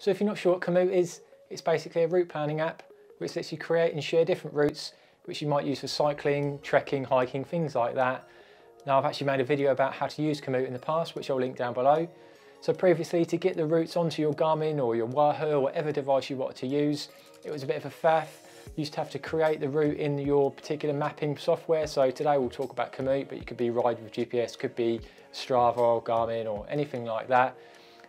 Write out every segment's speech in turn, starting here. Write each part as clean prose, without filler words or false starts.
So if you're not sure what Komoot is, it's basically a route planning app which lets you create and share different routes which you might use for cycling, trekking, hiking, things like that. Now I've actually made a video about how to use Komoot in the past, which I'll link down below. So previously, to get the routes onto your Garmin or your Wahoo or whatever device you wanted to use, it was a bit of a faff. You used to have to create the route in your particular mapping software. So today we'll talk about Komoot, but you could be Ride with GPS, could be Strava or Garmin or anything like that.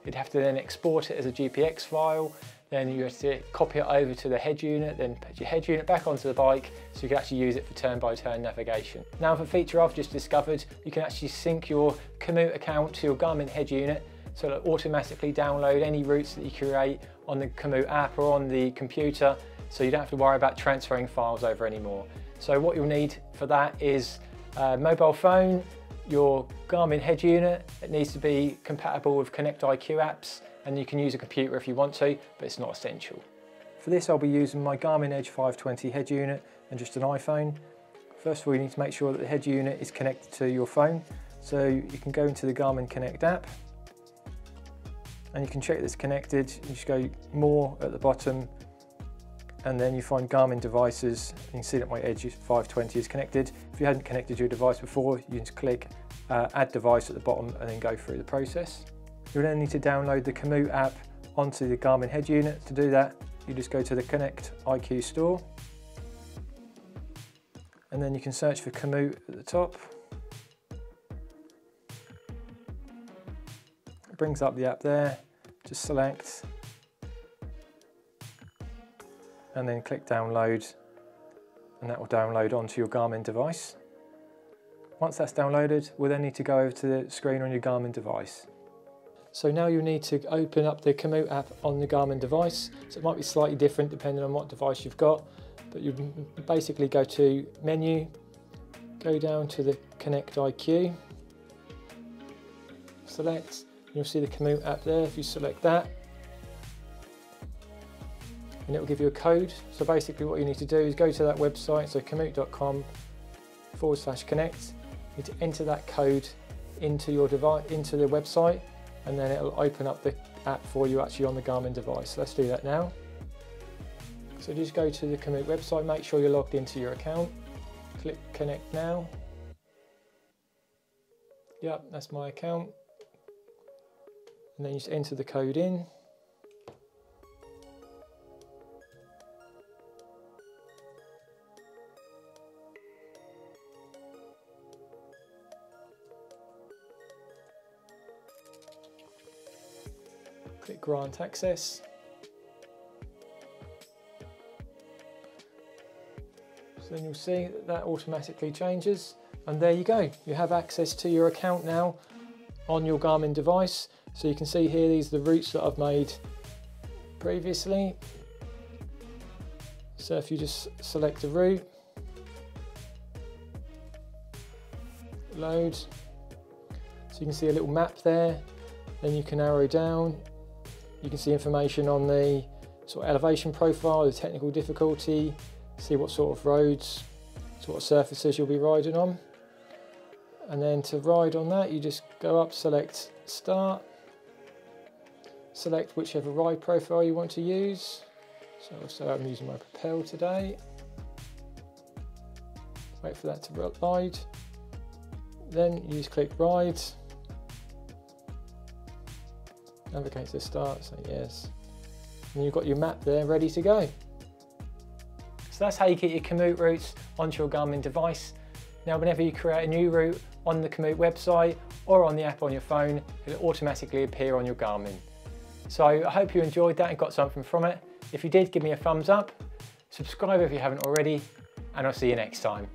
You'd have to then export it as a GPX file. Then you have to copy it over to the head unit, then put your head unit back onto the bike so you can actually use it for turn-by-turn navigation. Now, for a feature I've just discovered, you can actually sync your Komoot account to your Garmin head unit, so it'll automatically download any routes that you create on the Komoot app or on the computer, so you don't have to worry about transferring files over anymore. So what you'll need for that is a mobile phone, your Garmin head unit. It needs to be compatible with Connect IQ apps, and you can use a computer if you want to, but it's not essential. For this, I'll be using my Garmin Edge 520 head unit and just an iPhone. First of all, you need to make sure that the head unit is connected to your phone. So you can go into the Garmin Connect app, and you can check that it's connected. You just go More at the bottom, and then you find Garmin devices. You can see that my Edge 520 is connected. If you hadn't connected your device before, you need to click Add Device at the bottom and then go through the process. You'll then need to download the Komoot app onto the Garmin head unit. To do that, you just go to the Connect IQ store, and then you can search for Komoot at the top. It brings up the app there. Just select, and then click download, and that will download onto your Garmin device. Once that's downloaded, we'll then need to go over to the screen on your Garmin device. So now you'll need to open up the Komoot app on the Garmin device. So it might be slightly different depending on what device you've got, but you basically go to Menu, go down to the Connect IQ, select, you'll see the Komoot app there. If you select that, and it will give you a code. So basically what you need to do is go to that website, so komoot.com/connect. You need to enter that code into your device, into the website, and then it'll open up the app for you actually on the Garmin device. So let's do that now. So just go to the Komoot website, make sure you're logged into your account, click Connect Now. Yep, that's my account. And then you just enter the code in. Click Grant Access. So then you'll see that automatically changes, and there you go. You have access to your account now on your Garmin device. So you can see here, these are the routes that I've made previously. So if you just select a route, load, so you can see a little map there. Then you can arrow down. You can see information on the sort of elevation profile, the technical difficulty, see what sort of roads, sort of surfaces you'll be riding on. And then to ride on that, you just go up, select Start, select whichever ride profile you want to use. So I'm using my Propel today. Wait for that to ride. Then you just click Ride. Navigate to Start, say yes. And you've got your map there ready to go. So that's how you get your Komoot routes onto your Garmin device. Now, whenever you create a new route on the Komoot website or on the app on your phone, it'll automatically appear on your Garmin. So I hope you enjoyed that and got something from it. If you did, give me a thumbs up, subscribe if you haven't already, and I'll see you next time.